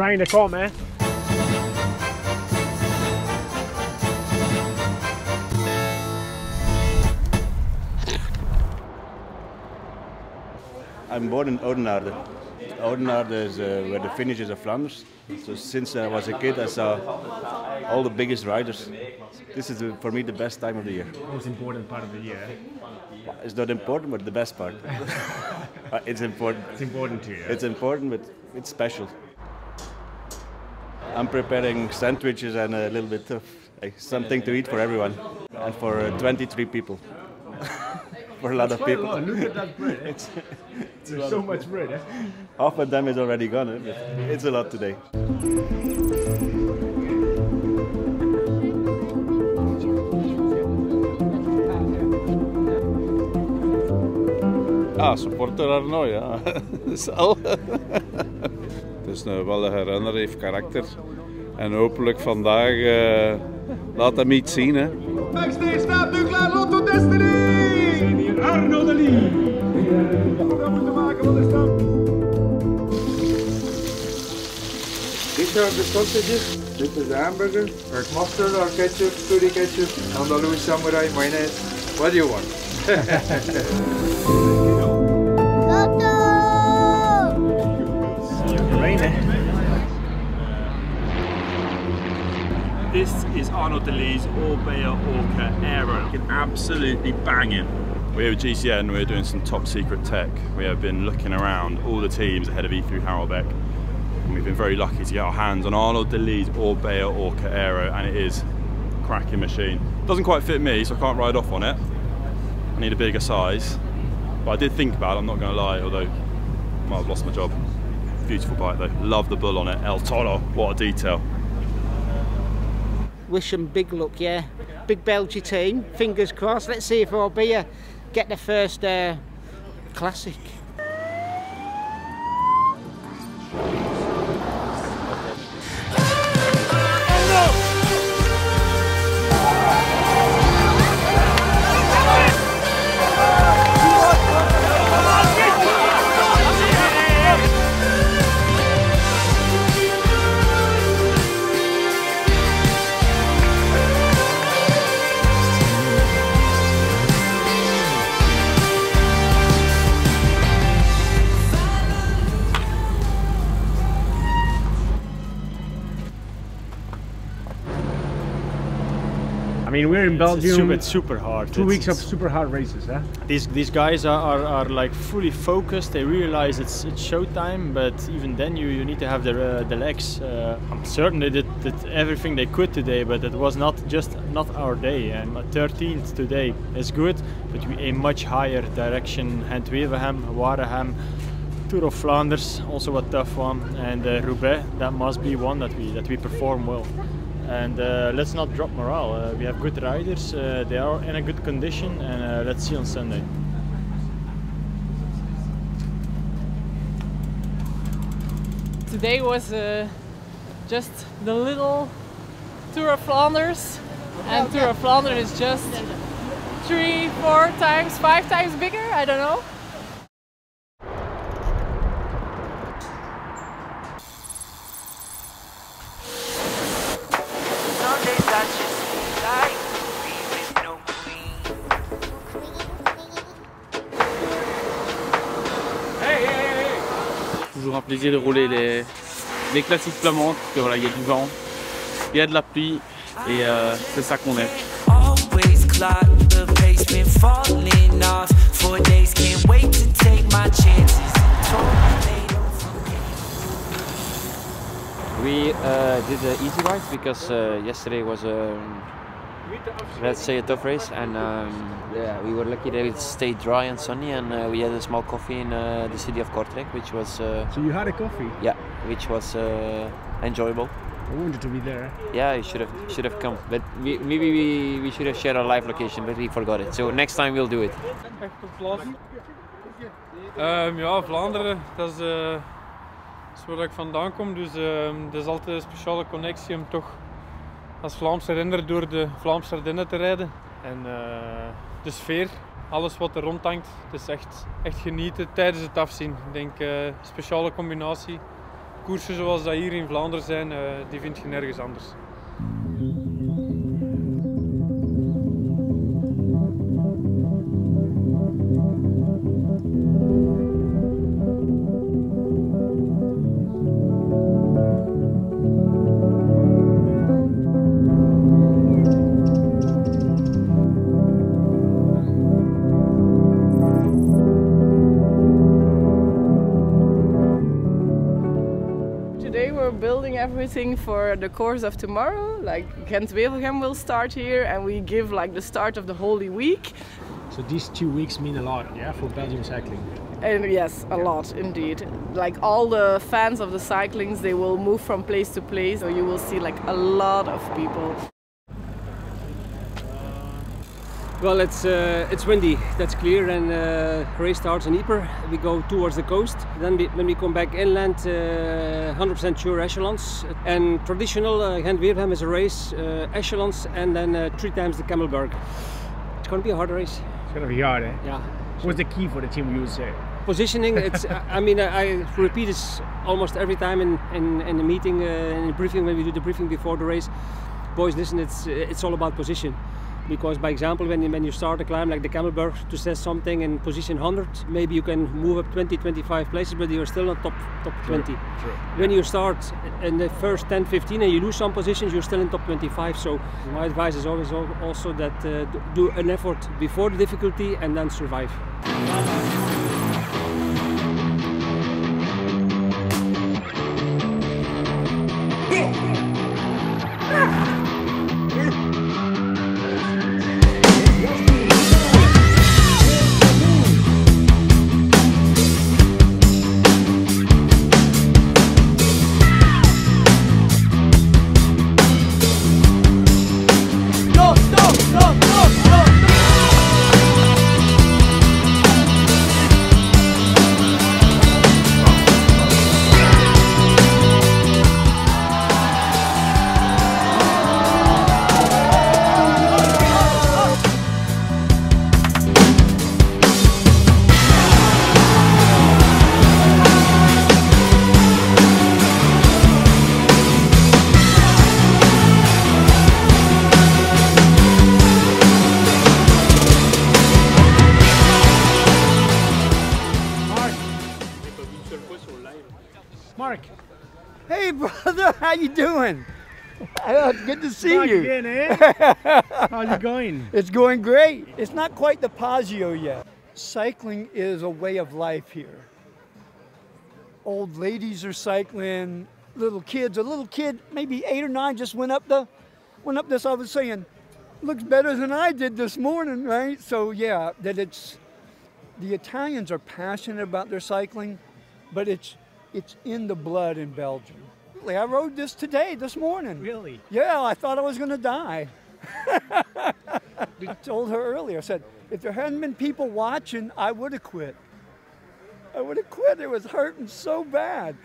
trying to come, eh? I'm born in Oudenaarde. Oudenaarde is where the finish is of Flanders. So since I was a kid, I saw all the biggest riders. This is, for me, the best time of the year. Most important part of the year. Well, it's not important, but the best part. It's important. It's important to you. It's important, but it's special. I'm preparing sandwiches and a little bit of something to eat for everyone. And for 23 people. For a lot of people. Look at that bread. There's so much bread. Half of them is already gone, eh? But it's a lot today. Ah, supporter Arnaud, ja. Dat is al. Het is een geweldige renner, heeft karakter. En hopelijk vandaag laat hem iets zien. Hè. Backstage staat nu klaar, Lotto Dstny! Arnaud De Lie. Dat moeten maken van de stap. These are the sausages. This is the hamburger. Or mustard or ketchup, curry ketchup, Andalus samurai, mayonnaise. What do you want? Lotto! This is Arnaud De Lie's Orbea Orca Aero. You can absolutely bang it. We're with GCN, we're doing some top secret tech. We have been looking around all the teams ahead of E3 Harelbeck, and we've been very lucky to get our hands on Arnaud De Lie's Orbea Orca Aero, and it is a cracking machine. It doesn't quite fit me, so I can't ride off on it. I need a bigger size, but I did think about it, I'm not going to lie, although I might have lost my job. Beautiful bike though, love the bull on it, El Toro, what a detail. Wish them big luck, yeah. Big Belgian team, fingers crossed, let's see if Orbea get the first classic. I mean, we're in Belgium. It's super hard. Two weeks of super hard races, huh? These guys are like fully focused. They realize it's showtime, but even then you need to have the legs. I'm certain they did everything they could today, but it was not our day. And 13th today is good, but we aim much higher direction. Gent-Wevelgem, Waregem, Tour of Flanders, also a tough one, and Roubaix. That must be one that we perform well. And let's not drop morale. We have good riders, they are in a good condition, and let's see on Sunday. Today was just the little Tour of Flanders, and Tour of Flanders is just 3, 4 times, 5 times bigger, I don't know. Toujours un plaisir de rouler les classiques flamandes, parce que voilà, il y a du vent, il y a de la pluie, et c'est ça qu'on aime. We did the easy ride because yesterday was let's say a tough race, and yeah, we were lucky that it stayed dry and sunny, and we had a small coffee in the city of Kortrijk, which was so you had a coffee? Yeah, which was enjoyable. I wanted to be there. Yeah, you should have come, but maybe we should have shared our live location, but we forgot it, so next time we'll do it. Ja, Vlaanderen, dat is waar ik vandaan kom, dus dat is altijd een speciale connectie om toch als Vlaamse renner door de Vlaamse Ardennen te rijden. En de sfeer, alles wat er rond hangt, het is echt genieten tijdens het afzien. Ik denk, speciale combinatie Koersen zoals dat hier in Vlaanderen zijn, die vind je nergens anders. Everything for the course of tomorrow, like Gent-Wevelgem will start here and we give like the start of the Holy Week. So these 2 weeks mean a lot, yeah, for Belgian cycling? And yes, a lot indeed. Like all the fans of the cyclings, they will move from place to place, so you will see like a lot of people. Well, it's windy, that's clear, and race starts in Ypres. We go towards the coast. Then when we come back inland, 100% sure echelons. And traditional Gent-Wevelgem is a race, echelons, and then 3 times the Camelberg. It's going to be a hard race. It's going to be hard, eh? Yeah. What's the key for the team, you would say? Positioning. It's, I mean, I repeat this almost every time in the meeting, in the briefing, when we do the briefing before the race. Boys, listen, it's all about position. Because, by example, when you start a climb like the Camelberg to set something in position 100, maybe you can move up 20, 25 places, but you're still not top 20. Sure. When you start in the first 10, 15 and you lose some positions, you're still in top 25. So my advice is always also that do an effort before the difficulty and then survive. Mark. Hey brother, how you doing? Good to see you. Again, eh? How's it going? It's going great. It's not quite the Poggio yet. Cycling is a way of life here. Old ladies are cycling, little kids. A little kid, maybe 8 or 9, just went up this other saying, looks better than I did this morning, right? So yeah, the Italians are passionate about their cycling, but it's in the blood in Belgium. I rode this today, this morning. Really? Yeah, I thought I was going to die. I told her earlier, I said, if there hadn't been people watching, I would have quit. I would have quit. It was hurting so bad.